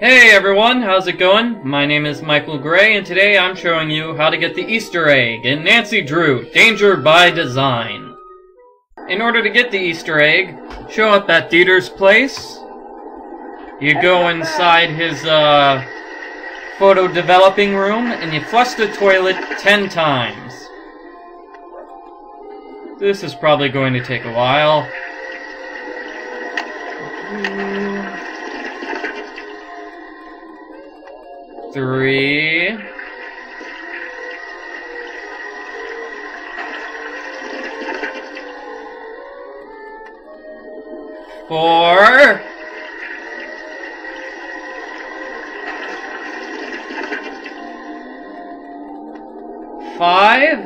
Hey everyone, how's it going? My name is Michael Gray, and today I'm showing you how to get the Easter egg in Nancy Drew, Danger by Design. In order to get the Easter egg, show up at Dieter's place. You go inside his photo developing room, and you flush the toilet 10 times. This is probably going to take a while. Three. Four. Five.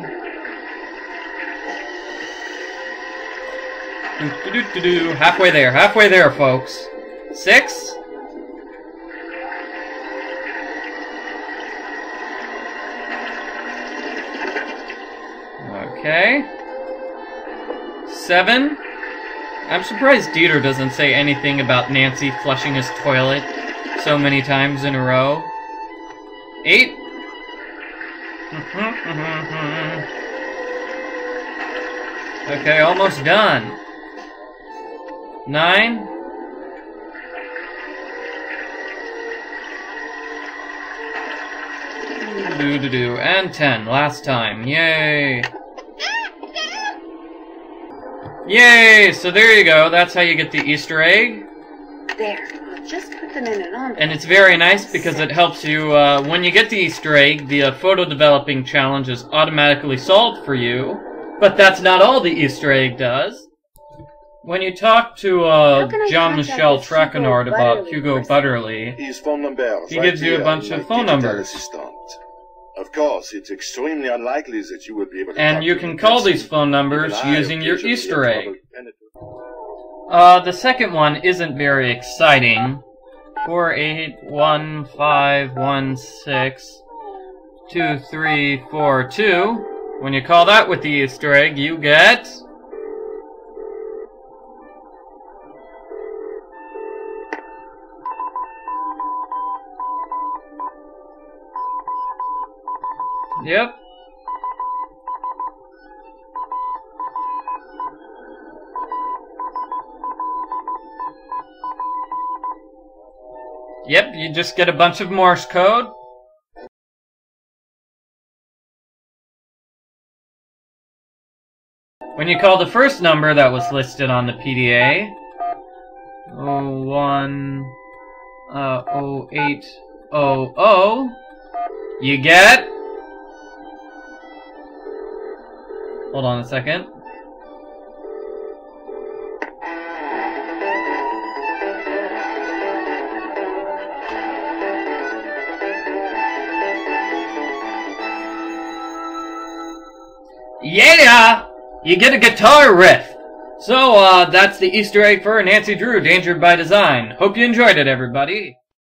Halfway there, folks. Six. 7. I'm surprised Dieter doesn't say anything about Nancy flushing his toilet so many times in a row. 8. Okay, almost done. 9. 10. Last time. Yay! Yay! So there you go. That's how you get the Easter egg. There. Just put them in an envelope. And it's very nice because it helps you, when you get the Easter egg, the photo developing challenge is automatically solved for you. But that's not all the Easter egg does. When you talk to Jean-Michel Traquenard about Hugo Butterly, he gives you a bunch of phone numbers. Of course, it's extremely unlikely that you will be able to. And you can call these phone numbers using your Easter egg. The second one isn't very exciting. 4815162342. When you call that with the Easter egg, you get yep. Yep, you just get a bunch of Morse code. When you call the first number that was listed on the PDA, 010800, you get. Hold on a second. Yeah! You get a guitar riff! So, that's the Easter egg for Nancy Drew, Danger by Design. Hope you enjoyed it, everybody!